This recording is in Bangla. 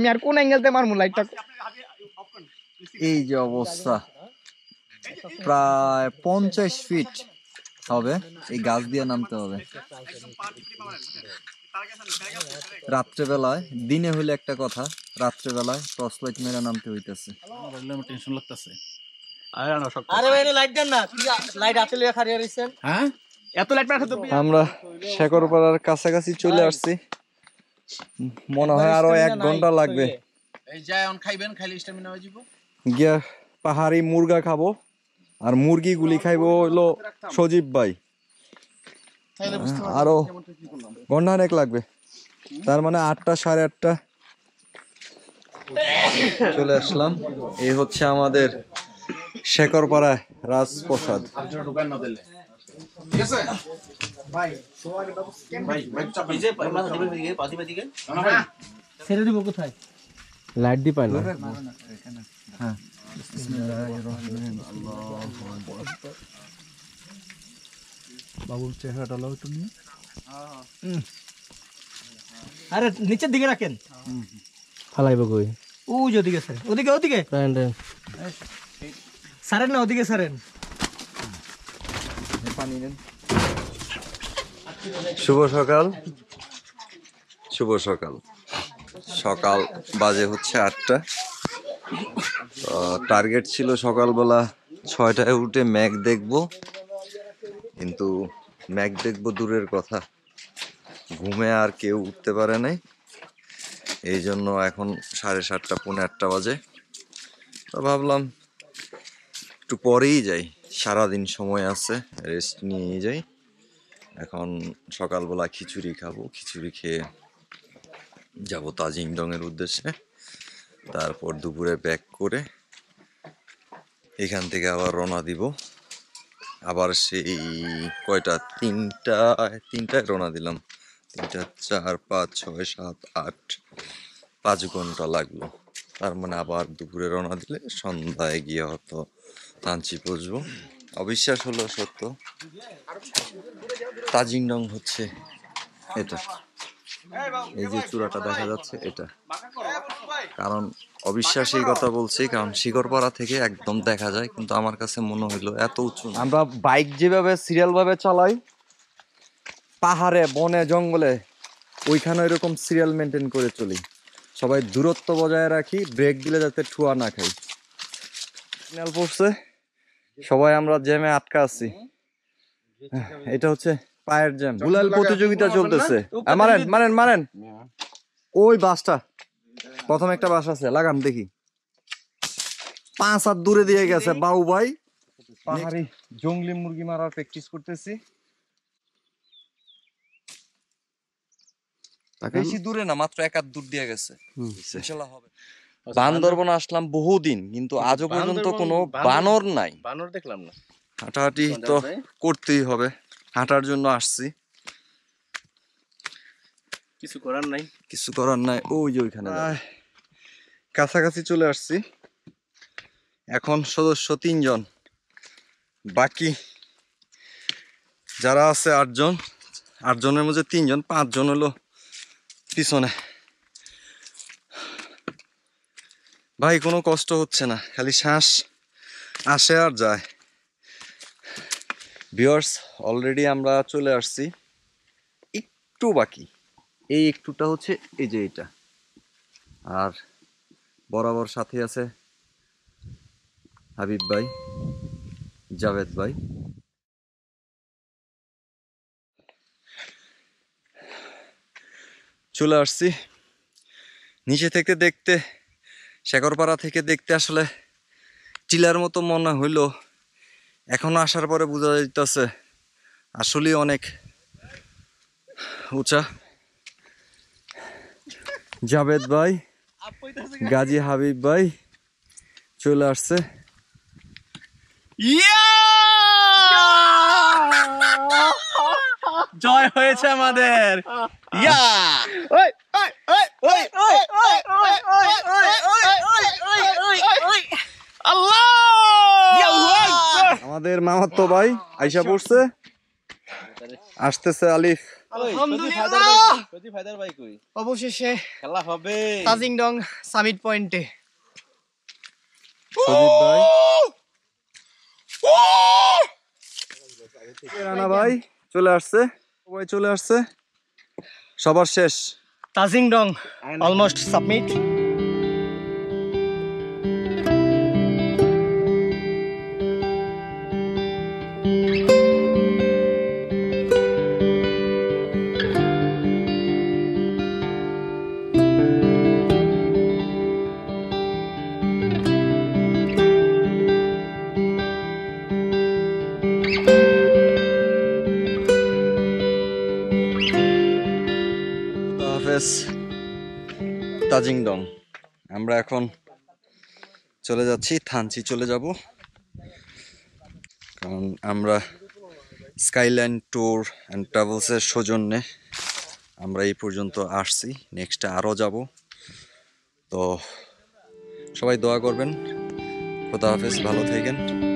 আমি আর কোন অ্যাঙ্গেল তে মারমু লাইটটা এই যে অবস্থা প্রায় 50 ফিট হবে এই গাছ দিয়ে নামতে হবে রাত্রে বেলায় দিনে হলে একটা কথা রাত্রে বেলায় টর্চ লাইট মেরে নামতে হইতাছে আমার টেনশন লাগতাছে আরে না শক্ত আরে ভাই লাইট দেন না লাইট আছে লইয়া খাড়িয়া রইছেন হ্যাঁ এত লাইট মারতে তো আমরা শেকরপাড়ার কাছাকাছি চলে আসছি মনে হয় আরো 1 ঘন্টা লাগবে এই যায় অন খাইবেন খাইলে স্ট্যামিনা হয়ে যাবে গিয়া পাহাড়ি মুরগা খাবো আর মুরগি গুলি খাইবো হলো সজীব ভাই আরো ঘন্টা এক লাগবে তার মানে 8টা 8:30টা চলে আসলাম এই হচ্ছে আমাদের শেকরপাড়া রাজপ্রসাদ লাইট দি পাই না হ্যাঁ বিসমিল্লাহির রহমানির রহিম বাবুর চেহারাটা লাও একটু নিয়ে আরে নিচের দিকে রাখেন ফালাইবো কই ও যেদিকে স্যার ওদিকে ওদিকে ডান ডান সারেন না ওদিকে সারেন পানি নেন শুভ সকাল শুভ সকাল সকাল বাজে হচ্ছে 8টা টার্গেট ছিল সকালবেলা 6টায় উঠে ম্যাগ দেখব কিন্তু ম্যাগ দেখব দূরের কথা ঘুমে আর কেউ উঠতে পারে নাই এই জন্য এখন 7:30 7:30 বাজে তো ভাবলাম একটু পরেই যাই সারাদিন সময় আছে রেস্ট নিয়ে যাই এখন সকালবেলা খিচুড়ি খাবো খিচুড়ি খেয়ে যাব তাজিংডং এর উদ্দেশ্যে তারপর দুপুরে ব্যাক করে এখান থেকে আবার রওনা দিব আবার সেই কয়টা 3টায় রওনা দিলাম 3 4 5 6 7 8 5 ঘন্টা লাগলো তার মানে আবার দুপুরে রওনা দিলে সন্ধ্যায় গিয়ে হতো থানচি পৌঁছবো অবিশ্বাস হলো সত্য তাজিংডং হচ্ছে এটা এই যে চূড়াটা দেখা যাচ্ছে এটা কারণ অবিশ্বাসী কথা বলছি কারণ শিকরপাড়া থেকে একদম দেখা যায় কিন্তু আমার কাছে মনে হলো এত উঁচু আমরা বাইক যেভাবে সিরিয়াল ভাবে চালাই পাহাড়ে বনে জঙ্গলে ওইখানে এরকম সিরিয়াল মেনটেন করে চলি সবাই দূরত্ব বজায় রাখি ব্রেক দিলে যাতে ঠুয়া না খাই সিগন্যাল পড়ছে সবাই আমরা জ্যামে আটকা আছি এটা হচ্ছে পায়ের জ্যাম বুলাল প্রতিযোগিতা চলতেছে মারেন মারেন মারেন ওই বাসটা প্রথম একটা বাস আছে লাগান দেখি 5 হাত দূরে দিয়ে গেছে বাবু ভাই পাহাড়ি জংলি মুরগি মারার প্র্যাকটিস করতেছি বেশি দূরে না মাত্র 1 হাত দূর দিয়ে গেছে ইনশাআল্লাহ হবে বান্দরবান আসলাম বহুদিন কিন্তু আজও পর্যন্ত কোনো বানর নাই বানর দেখলাম না হাঁটাহাঁটি তো করতেই হবে হাঁটার জন্য আসছি কিছু করার নাই ওই যে ওইখানে কাছাকাছি চলে আসছি এখন সদস্য 3 জন বাকি যারা আছে 8 জন 8 জনের মধ্যে 3 জন 5 জন হলো পিছনে ভাই কোনো কষ্ট হচ্ছে না খালি শ্বাস আসে আর যায় ভিউয়ার্স অলরেডি আমরা চলে আসছি একটু বাকি এই একটুটা হচ্ছে এই যে এটা আর বরাবর সাথে আছে হাবিব ভাই জাভেদ ভাই চলে আসছি নিচে থেকে দেখতে শেকরপাড়া থেকে দেখতে আসলে টিলার মতো মনে হইলো এখন আসার পরে বোঝা যাইতেছে আসলে অনেক উঁচা জাভেদ ভাই গাজী হাবিব ভাই চলে আসছে জয় হয়েছে আমাদের আমাদের মামাতো ভাই আইসা পড়ছে আসতেছে আলিফ আলহামদুলিল্লাহ প্রতি ফাদার ভাই কই অবশেষে খেলা হবে তাজিংডং সামিট পয়েন্টে প্রদীপ ভাই রানা ভাই চলে আসছে সবাই চলে আসছে সবার শেষ তাজিংডং অলমোস্ট সাবমিট তাজিংডং আমরা এখন চলে যাচ্ছি থানচি চলে যাব কারণ আমরা স্কাইলাইন ট্যুর এন্ড ট্রাভেলসের সৌজন্যে আমরা এই পর্যন্ত আসছি নেক্সট আরো যাব তো সবাই দোয়া করবেন খোদা হাফেজ ভালো থাকেন